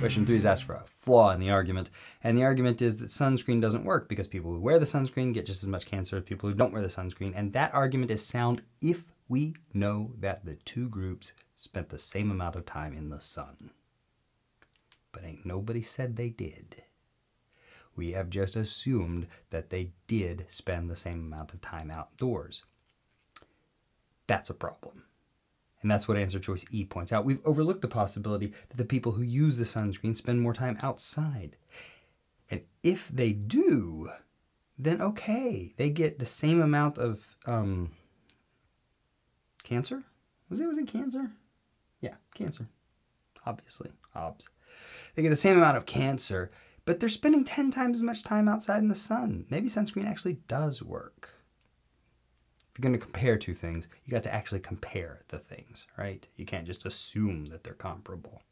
Question 3 is asked for a flaw in the argument, and the argument is that sunscreen doesn't work because people who wear the sunscreen get just as much cancer as people who don't wear the sunscreen, and that argument is sound if we know that the two groups spent the same amount of time in the sun. But ain't nobody said they did. We have just assumed that they did spend the same amount of time outdoors. That's a problem. And that's what answer choice E points out. We've overlooked the possibility that the people who use the sunscreen spend more time outside. And if they do, then okay, they get the same amount of cancer? Was it cancer? Yeah, cancer. Obviously. Obs. They get the same amount of cancer, but they're spending 10 times as much time outside in the sun. Maybe sunscreen actually does work. If you're going to compare two things, you got to actually compare the things, right? You can't just assume that they're comparable.